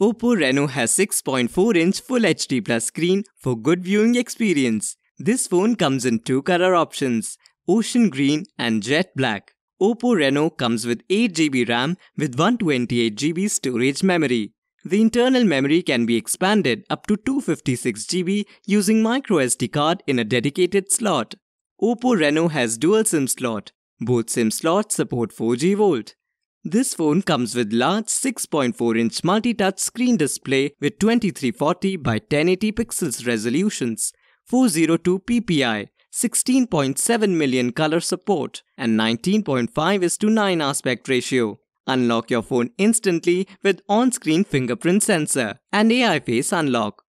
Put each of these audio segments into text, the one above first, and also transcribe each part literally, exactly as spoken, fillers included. Oppo Reno has six point four inch Full H D Plus screen for good viewing experience. This phone comes in two color options, Ocean Green and Jet Black. Oppo Reno comes with eight G B RAM with one twenty-eight G B storage memory. The internal memory can be expanded up to two fifty-six G B using microSD card in a dedicated slot. Oppo Reno has dual SIM slot. Both SIM slots support four G volt. This phone comes with large six point four inch multi-touch screen display with twenty-three forty by ten eighty pixels resolutions, four oh two p p i, sixteen point seven million color support, and nineteen point five is to nine aspect ratio. Unlock your phone instantly with on-screen fingerprint sensor and A I Face Unlock.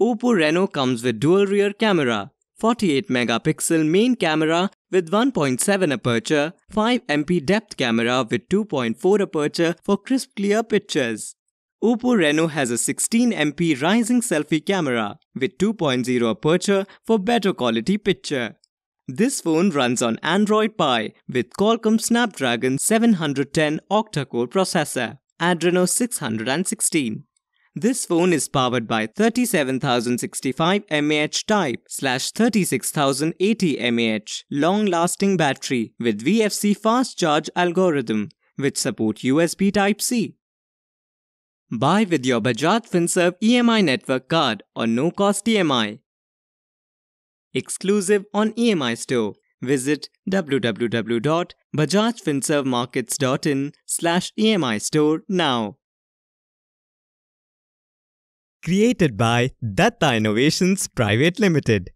Oppo Reno comes with dual rear camera, forty-eight megapixel main camera with one point seven aperture, five megapixel depth camera with two point four aperture for crisp clear pictures. Oppo Reno has a sixteen megapixel rising selfie camera with two point oh aperture for better quality picture. This phone runs on Android Pie with Qualcomm Snapdragon seven hundred ten octa-core processor, Adreno six hundred sixteen. This phone is powered by thirty-seven thousand sixty-five milliamp hour type slash thirty-six thousand eighty milliamp hour long-lasting battery with V F C fast charge algorithm which support U S B Type-C. Buy with your Bajaj FinServ E M I network card or no-cost E M I. Exclusive on E M I Store. Visit w w w dot bajaj finserv markets dot in slash E M I store now. Created by Dutta Innovations Private Limited.